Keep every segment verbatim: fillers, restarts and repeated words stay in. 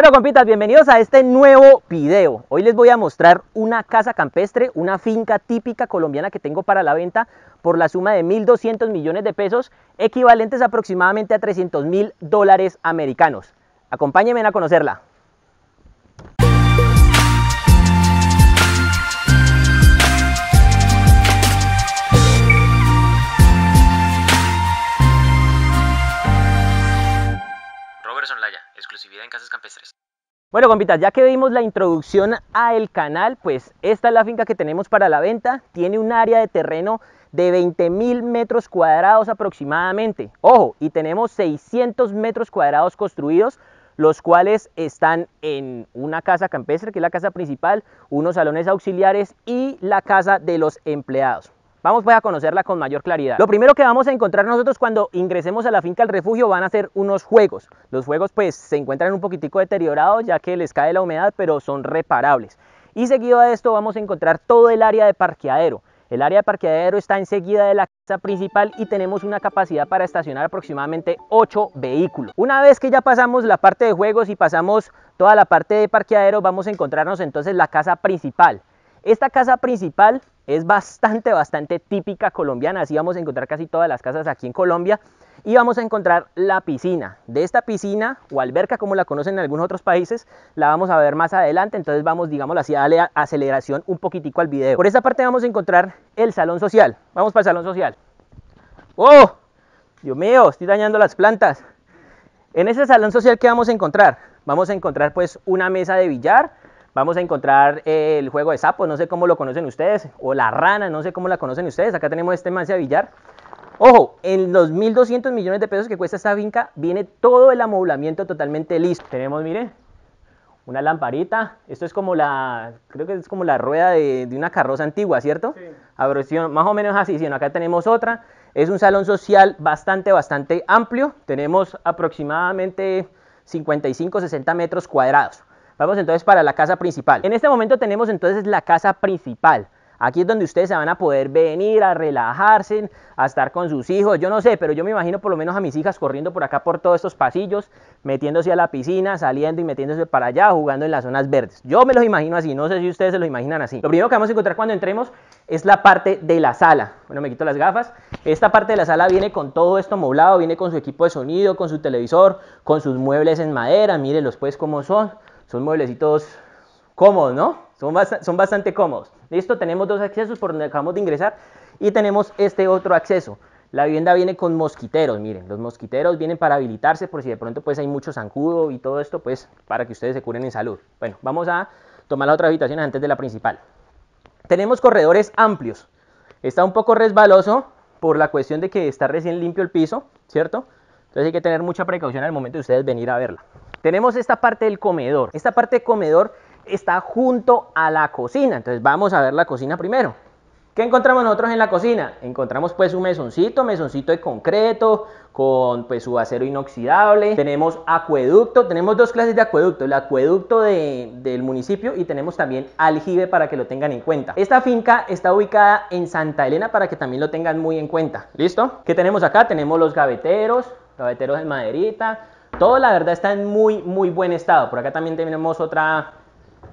Bueno, compitas, bienvenidos a este nuevo video. Hoy les voy a mostrar una casa campestre, una finca típica colombiana que tengo para la venta por la suma de mil doscientos millones de pesos, equivalentes aproximadamente a trescientos mil dólares americanos. Acompáñenme a conocerla. Roberson Olaya, exclusividad en casas campestres. Bueno, compitas, ya que vimos la introducción al canal, pues esta es la finca que tenemos para la venta. Tiene un área de terreno de veinte mil metros cuadrados aproximadamente. Ojo, y tenemos seiscientos metros cuadrados construidos, los cuales están en una casa campestre, que es la casa principal, unos salones auxiliares y la casa de los empleados. Vamos pues a conocerla con mayor claridad. Lo primero que vamos a encontrar nosotros cuando ingresemos a la finca El Refugio van a ser unos juegos. Los juegos pues se encuentran un poquitico deteriorados ya que les cae la humedad, pero son reparables. Y seguido a esto vamos a encontrar todo el área de parqueadero. El área de parqueadero está enseguida de la casa principal y tenemos una capacidad para estacionar aproximadamente ocho vehículos. Una vez que ya pasamos la parte de juegos y pasamos toda la parte de parqueadero, vamos a encontrarnos entonces la casa principal. Esta casa principal es bastante, bastante típica colombiana, así vamos a encontrar casi todas las casas aquí en Colombia. Y vamos a encontrar la piscina. De esta piscina o alberca, como la conocen en algunos otros países, la vamos a ver más adelante. Entonces vamos, digámoslo así, a darle aceleración un poquitico al video. Por esta parte vamos a encontrar el salón social. Vamos para el salón social. ¡Oh! Dios mío, estoy dañando las plantas. En ese salón social, ¿qué vamos a encontrar? Vamos a encontrar pues una mesa de billar. Vamos a encontrar el juego de sapos, no sé cómo lo conocen ustedes, o la rana, no sé cómo la conocen ustedes. Acá tenemos este mancia de billar. Ojo, en los mil doscientos millones de pesos que cuesta esta finca viene todo el amoblamiento totalmente listo. Tenemos, miren, una lamparita. Esto es como la, creo que es como la rueda de, de una carroza antigua, ¿cierto? Sí. A ver, más o menos así, sino acá tenemos otra. Es un salón social bastante, bastante amplio. Tenemos aproximadamente cincuenta y cinco a sesenta metros cuadrados. Vamos entonces para la casa principal. En este momento tenemos entonces la casa principal. Aquí es donde ustedes se van a poder venir a relajarse, a estar con sus hijos. Yo no sé, pero yo me imagino por lo menos a mis hijas corriendo por acá por todos estos pasillos, metiéndose a la piscina, saliendo y metiéndose para allá, jugando en las zonas verdes. Yo me los imagino así, no sé si ustedes se los imaginan así. Lo primero que vamos a encontrar cuando entremos es la parte de la sala. Bueno, me quito las gafas. Esta parte de la sala viene con todo esto amoblado, viene con su equipo de sonido, con su televisor, con sus muebles en madera. Mírenlos pues cómo son. Son mueblecitos cómodos, ¿no? Son, bast- son bastante cómodos. Listo, tenemos dos accesos por donde acabamos de ingresar y tenemos este otro acceso. La vivienda viene con mosquiteros, miren, los mosquiteros vienen para habilitarse por si de pronto pues hay mucho zancudo y todo esto, pues para que ustedes se curen en salud. Bueno, vamos a tomar las otras habitaciones antes de la principal. Tenemos corredores amplios. Está un poco resbaloso por la cuestión de que está recién limpio el piso, ¿cierto? Entonces hay que tener mucha precaución al momento de ustedes venir a verla. Tenemos esta parte del comedor. Esta parte del comedor está junto a la cocina. Entonces vamos a ver la cocina primero. ¿Qué encontramos nosotros en la cocina? Encontramos pues un mesoncito, mesoncito de concreto, con pues su acero inoxidable. Tenemos acueducto, tenemos dos clases de acueducto. El acueducto de, del municipio y tenemos también aljibe para que lo tengan en cuenta. Esta finca está ubicada en Santa Elena para que también lo tengan muy en cuenta. ¿Listo? ¿Qué tenemos acá? Tenemos los gaveteros, gaveteros en maderita. Todo la verdad está en muy muy buen estado. Por acá también tenemos otra,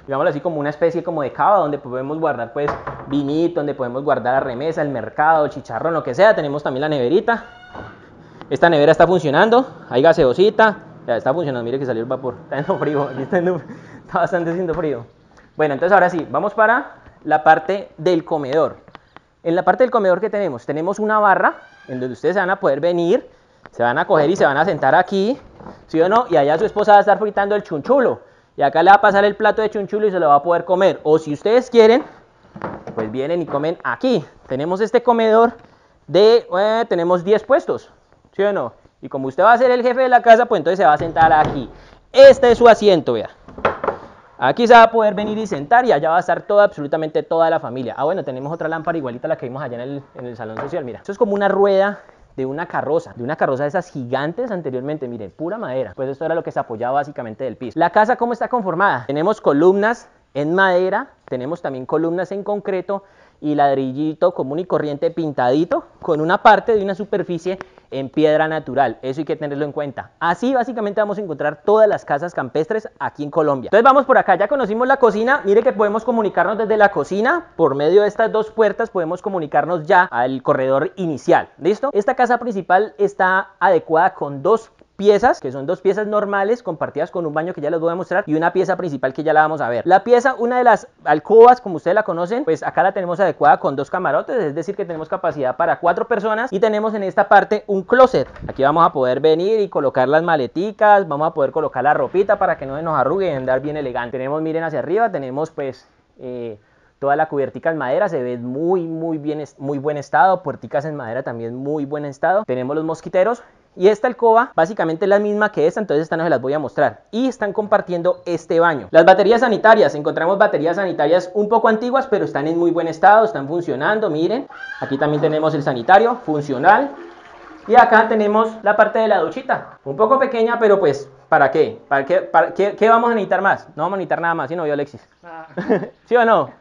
digámoslo así, como una especie como de cava donde podemos guardar pues vinito, donde podemos guardar la remesa, el mercado, el chicharrón, lo que sea. Tenemos también la neverita. Esta nevera está funcionando, hay gaseosita, ya está funcionando, mire que salió el vapor, está haciendo frío, aquí está, haciendo, está bastante haciendo frío. Bueno, entonces ahora sí, vamos para la parte del comedor. En la parte del comedor que tenemos, tenemos una barra en donde ustedes se van a poder venir, se van a coger y se van a sentar aquí, ¿sí o no? Y allá su esposa va a estar fritando el chunchulo y acá le va a pasar el plato de chunchulo y se lo va a poder comer. O si ustedes quieren, pues vienen y comen aquí. Tenemos este comedor de, eh, tenemos diez puestos, ¿sí o no? Y como usted va a ser el jefe de la casa, pues entonces se va a sentar aquí. Este es su asiento, vea. Aquí se va a poder venir y sentar y allá va a estar toda, absolutamente toda la familia. Ah, bueno, tenemos otra lámpara igualita a la que vimos allá en el, en el salón social, mira. Esto es como una rueda de una carroza, de una carroza de esas gigantes anteriormente, miren, pura madera. Pues esto era lo que se apoyaba básicamente del piso. La casa, ¿cómo está conformada? Tenemos columnas en madera, tenemos también columnas en concreto y ladrillito común y corriente pintadito con una parte de una superficie en piedra natural, eso hay que tenerlo en cuenta. Así básicamente vamos a encontrar todas las casas campestres aquí en Colombia. Entonces vamos por acá, ya conocimos la cocina, mire que podemos comunicarnos desde la cocina, por medio de estas dos puertas podemos comunicarnos ya al corredor inicial, ¿listo? Esta casa principal está adecuada con dos piezas, que son dos piezas normales compartidas con un baño que ya les voy a mostrar y una pieza principal que ya la vamos a ver. La pieza, una de las alcobas como ustedes la conocen, pues acá la tenemos adecuada con dos camarotes, es decir que tenemos capacidad para cuatro personas y tenemos en esta parte un closet. Aquí vamos a poder venir y colocar las maleticas, vamos a poder colocar la ropita para que no nos arrugue y andar bien elegante. Tenemos, miren hacia arriba, tenemos pues... Eh, toda la cubiertica en madera, se ve muy muy bien, muy buen estado, puerticas en madera también muy buen estado. Tenemos los mosquiteros y esta alcoba básicamente es la misma que esta, entonces esta no se las voy a mostrar. Y están compartiendo este baño. Las baterías sanitarias, encontramos baterías sanitarias un poco antiguas, pero están en muy buen estado, están funcionando, miren. Aquí también tenemos el sanitario, funcional. Y acá tenemos la parte de la duchita, un poco pequeña, pero pues, ¿para qué? ¿Para qué, para qué, qué vamos a necesitar más? No vamos a necesitar nada más, ¿sí no, yo Alexis? Ah. ¿Sí o no?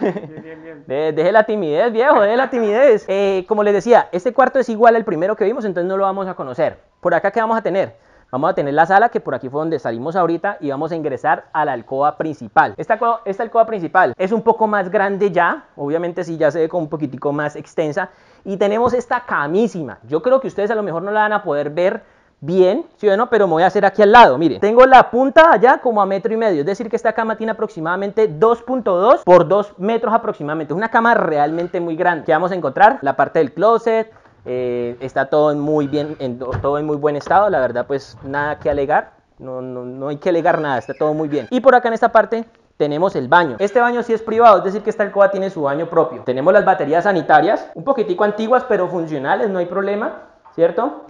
Bien, bien, bien. De, deje la timidez, viejo, deje la timidez. Eh, como les decía, este cuarto es igual al primero que vimos, entonces no lo vamos a conocer. ¿Por acá qué vamos a tener? Vamos a tener la sala, que por aquí fue donde salimos ahorita, y vamos a ingresar a la alcoba principal. Esta, esta alcoba principal es un poco más grande ya, obviamente sí ya se ve como un poquitico más extensa, y tenemos esta camísima. Yo creo que ustedes a lo mejor no la van a poder ver bien, sí o no, pero me voy a hacer aquí al lado, miren. Tengo la punta allá como a metro y medio, es decir que esta cama tiene aproximadamente dos punto dos por dos metros aproximadamente. Es una cama realmente muy grande. ¿Qué vamos a encontrar? La parte del closet. Eh, está todo en muy bien, en, todo en muy buen estado, la verdad pues nada que alegar, no, no, no hay que alegar nada, está todo muy bien. Y por acá en esta parte tenemos el baño, este baño sí es privado, es decir que esta alcoba tiene su baño propio. Tenemos las baterías sanitarias, un poquitico antiguas pero funcionales, no hay problema, ¿cierto?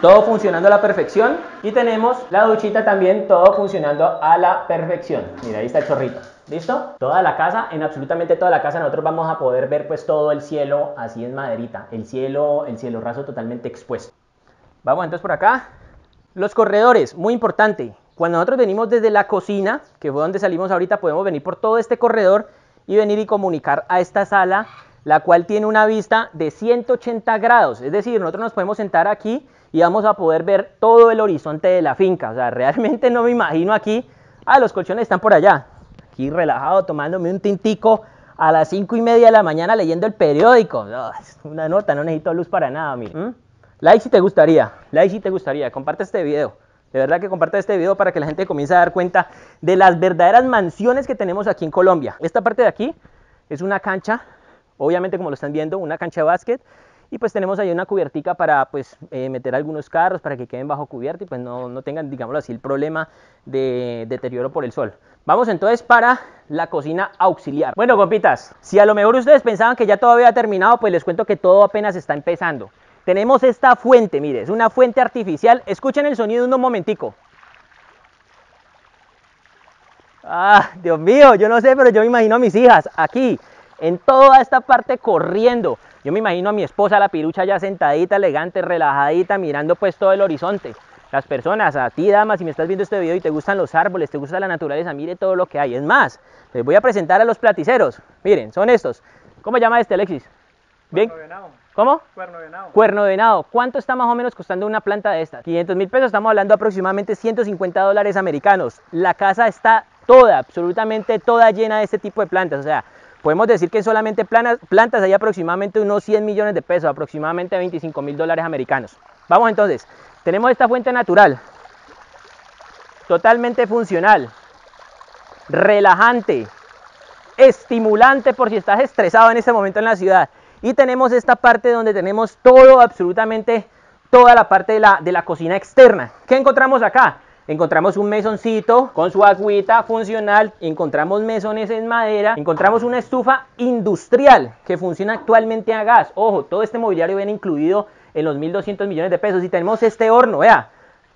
Todo funcionando a la perfección. Y tenemos la duchita también, todo funcionando a la perfección. Mira, ahí está el chorrito. ¿Listo? Toda la casa, en absolutamente toda la casa nosotros vamos a poder ver pues todo el cielo así en maderita, el cielo, el cielo raso totalmente expuesto. Vamos entonces por acá. Los corredores, muy importante. Cuando nosotros venimos desde la cocina, que fue donde salimos ahorita, podemos venir por todo este corredor y venir y comunicar a esta sala, la cual tiene una vista de ciento ochenta grados. Es decir, nosotros nos podemos sentar aquí y vamos a poder ver todo el horizonte de la finca. O sea, realmente no me imagino aquí, ah, los colchones están por allá. Aquí relajado, tomándome un tintico a las cinco y media de la mañana leyendo el periódico. Oh, es una nota, no necesito luz para nada, mire. ¿Mm? Like si te gustaría, like si te gustaría, comparte este video. De verdad que comparte este video para que la gente comience a dar cuenta de las verdaderas mansiones que tenemos aquí en Colombia. Esta parte de aquí es una cancha, obviamente como lo están viendo, una cancha de básquet. Y pues tenemos ahí una cubiertica para pues eh, meter algunos carros para que queden bajo cubierta y pues no, no tengan, digámoslo así, el problema de deterioro por el sol. Vamos entonces para la cocina auxiliar. Bueno, compitas, si a lo mejor ustedes pensaban que ya todo había terminado, pues les cuento que todo apenas está empezando. Tenemos esta fuente, mire, es una fuente artificial. Escuchen el sonido un momentico. Ah, Dios mío, yo no sé, pero yo me imagino a mis hijas aquí, en toda esta parte corriendo. Yo me imagino a mi esposa, la pirucha, ya sentadita, elegante, relajadita, mirando pues todo el horizonte. Las personas, a ti dama, si me estás viendo este video y te gustan los árboles, te gusta la naturaleza, mire todo lo que hay. Es más, les voy a presentar a los platiceros. Miren, son estos. ¿Cómo llama este, Alexis? ¿Bien? Cuerno de venado. ¿Cómo? Cuerno de venado. Cuerno de venado. ¿Cuánto está más o menos costando una planta de estas? quinientos mil pesos, estamos hablando aproximadamente ciento cincuenta dólares americanos. La casa está toda, absolutamente toda llena de este tipo de plantas, o sea... Podemos decir que solamente planas, plantas hay aproximadamente unos cien millones de pesos, aproximadamente veinticinco mil dólares americanos. Vamos entonces, tenemos esta fuente natural, totalmente funcional, relajante, estimulante por si estás estresado en este momento en la ciudad. Y tenemos esta parte donde tenemos todo, absolutamente toda la parte de la, de la cocina externa. ¿Qué encontramos acá? Encontramos un mesoncito con su agüita funcional, encontramos mesones en madera, encontramos una estufa industrial que funciona actualmente a gas. Ojo, todo este mobiliario viene incluido en los mil doscientos millones de pesos. Y tenemos este horno, vea,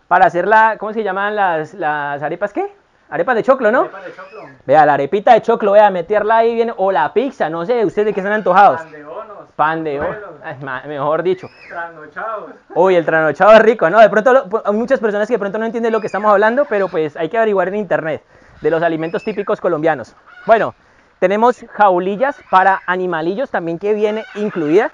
para hacer la, ¿cómo se llaman las, las arepas qué? Arepas de choclo, ¿no? Arepas de choclo. Vea, la arepita de choclo, vea, meterla ahí bien, o la pizza, no sé, ¿ustedes de qué están antojados? Pan de bonos. Pan de bonos, mejor dicho. Tranochados. Uy, el tranochado es rico, ¿no? De pronto, hay muchas personas que de pronto no entienden lo que estamos hablando, pero pues hay que averiguar en internet de los alimentos típicos colombianos. Bueno, tenemos jaulillas para animalillos también que viene incluida.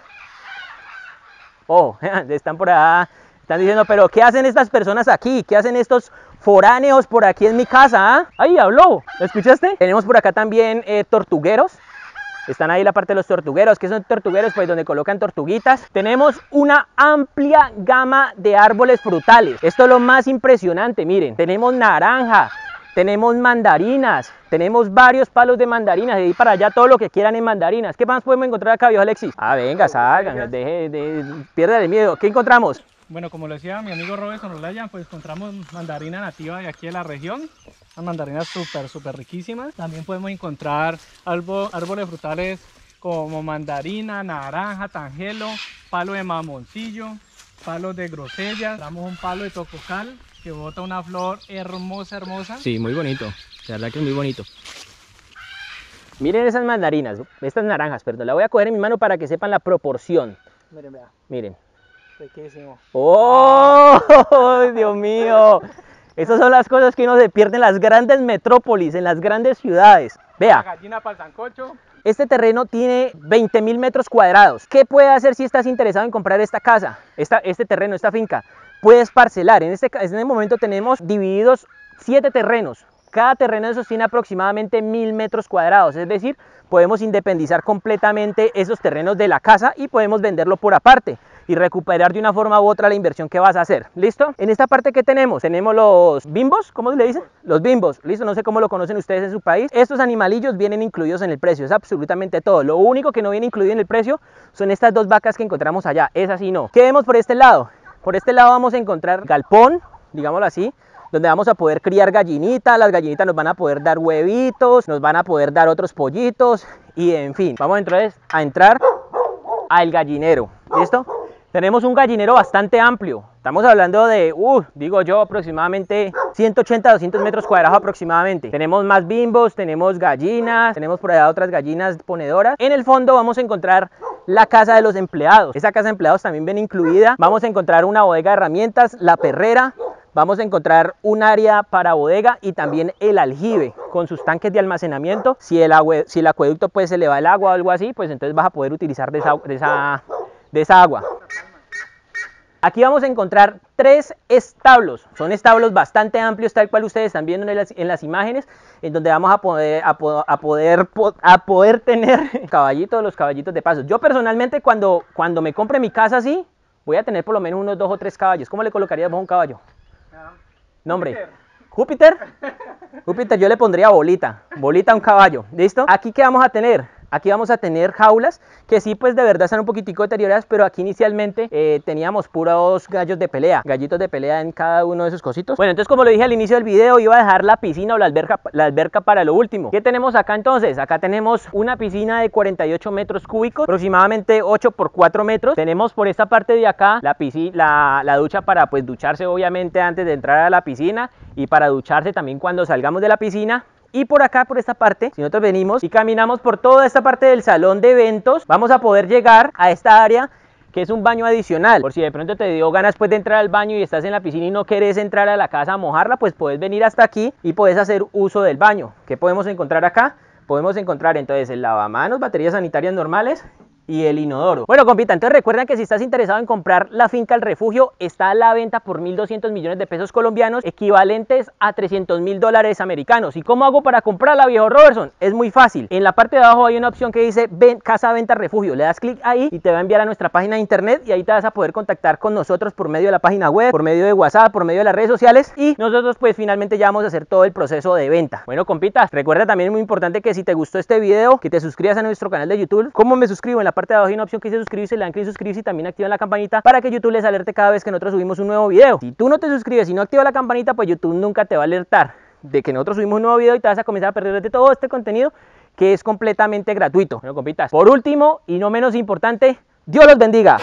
Oh, están por allá, están diciendo, pero ¿qué hacen estas personas aquí? ¿Qué hacen estos foráneos por aquí en mi casa? ¿Eh? Ahí habló, ¿lo escuchaste? Tenemos por acá también eh, tortugueros. Están ahí la parte de los tortugueros. ¿Qué son tortugueros? Pues donde colocan tortuguitas. Tenemos una amplia gama de árboles frutales. Esto es lo más impresionante, miren. Tenemos naranja, tenemos mandarinas, tenemos varios palos de mandarinas. De ahí para allá todo lo que quieran en mandarinas. ¿Qué más podemos encontrar acá, viejo Alexis? Ah, venga, salgan, deje, de, pierda el miedo. ¿Qué encontramos? Bueno, como lo decía mi amigo Roberson Olaya, pues encontramos mandarina nativa de aquí de la región. Las mandarinas súper, súper riquísimas. También podemos encontrar árbol, árboles frutales como mandarina, naranja, tangelo, palo de mamoncillo, palos de grosellas. Damos un palo de tococal que bota una flor hermosa, hermosa. Sí, muy bonito. La verdad que es muy bonito. Miren esas mandarinas, estas naranjas, perdón. La voy a coger en mi mano para que sepan la proporción. Miren, vean. Miren. Riquísimo. ¡Oh! ¡Dios mío! Esas son las cosas que uno se pierde en las grandes metrópolis, en las grandes ciudades. Vea. La gallina para el sancocho. Este terreno tiene veinte mil metros cuadrados. ¿Qué puede hacer si estás interesado en comprar esta casa, esta, este terreno, esta finca? Puedes parcelar. En este, en este momento tenemos divididos siete terrenos. Cada terreno de esos tiene aproximadamente mil metros cuadrados, es decir, podemos independizar completamente esos terrenos de la casa y podemos venderlo por aparte y recuperar de una forma u otra la inversión que vas a hacer. ¿Listo? En esta parte que tenemos, tenemos los bimbos, ¿cómo le dicen? Los bimbos, listo, no sé cómo lo conocen ustedes en su país. Estos animalillos vienen incluidos en el precio, es absolutamente todo. Lo único que no viene incluido en el precio son estas dos vacas que encontramos allá, esas sí no. ¿Qué vemos por este lado? Por este lado vamos a encontrar galpón, digámoslo así, donde vamos a poder criar gallinitas, las gallinitas nos van a poder dar huevitos, nos van a poder dar otros pollitos y en fin. Vamos entonces a entrar al gallinero, ¿listo? Tenemos un gallinero bastante amplio, estamos hablando de, uh, digo yo, aproximadamente ciento ochenta a doscientos metros cuadrados aproximadamente. Tenemos más bimbos, tenemos gallinas, tenemos por allá otras gallinas ponedoras. En el fondo vamos a encontrar la casa de los empleados, esa casa de empleados también viene incluida. Vamos a encontrar una bodega de herramientas, la perrera. Vamos a encontrar un área para bodega y también el aljibe con sus tanques de almacenamiento. Si el, agua, si el acueducto pues se le va el agua o algo así, pues entonces vas a poder utilizar de esa, de esa, de esa agua. Aquí vamos a encontrar tres establos. Son establos bastante amplios, tal cual ustedes están viendo en las, en las imágenes, en donde vamos a poder, a, po, a, poder, a poder tener caballitos, los caballitos de paso. Yo personalmente cuando, cuando me compre mi casa así, voy a tener por lo menos unos dos o tres caballos. ¿Cómo le colocarías vos un caballo? Nombre, Júpiter. Júpiter yo le pondría bolita, bolita a un caballo, ¿listo? Aquí que vamos a tener, aquí vamos a tener jaulas que sí pues de verdad están un poquitico deterioradas, pero aquí inicialmente eh, teníamos puros gallos de pelea, gallitos de pelea en cada uno de esos cositos. Bueno, entonces como lo dije al inicio del video, iba a dejar la piscina o la alberca, la alberca para lo último. ¿Qué tenemos acá entonces? Acá tenemos una piscina de cuarenta y ocho metros cúbicos, aproximadamente ocho por cuatro metros. Tenemos por esta parte de acá la, piscina, la, la ducha para pues ducharse obviamente antes de entrar a la piscina y para ducharse también cuando salgamos de la piscina. Y por acá, por esta parte, si nosotros venimos y caminamos por toda esta parte del salón de eventos, vamos a poder llegar a esta área que es un baño adicional. Por si de pronto te dio ganas pues de entrar al baño y estás en la piscina y no querés entrar a la casa a mojarla, pues puedes venir hasta aquí y puedes hacer uso del baño. ¿Qué podemos encontrar acá? Podemos encontrar entonces el lavamanos, baterías sanitarias normales y el inodoro. Bueno, compita, entonces recuerda que si estás interesado en comprar la finca El Refugio, está a la venta por mil doscientos millones de pesos colombianos, equivalentes a trescientos mil dólares americanos. ¿Y cómo hago para comprarla, viejo Roberson? Es muy fácil. En la parte de abajo hay una opción que dice ven, Casa Venta Refugio. Le das clic ahí y te va a enviar a nuestra página de internet y ahí te vas a poder contactar con nosotros por medio de la página web, por medio de WhatsApp, por medio de las redes sociales y nosotros pues finalmente ya vamos a hacer todo el proceso de venta. Bueno, compita, recuerda también muy importante que si te gustó este video, que te suscribas a nuestro canal de YouTube. ¿Cómo me suscribo? En la parte de abajo hay una opción que dice suscribirse, le dan clic suscribirse y también activan la campanita para que YouTube les alerte cada vez que nosotros subimos un nuevo video. Si tú no te suscribes y no activas la campanita, pues YouTube nunca te va a alertar de que nosotros subimos un nuevo video y te vas a comenzar a perder de todo este contenido que es completamente gratuito. Bueno, compitas, por último y no menos importante, Dios los bendiga.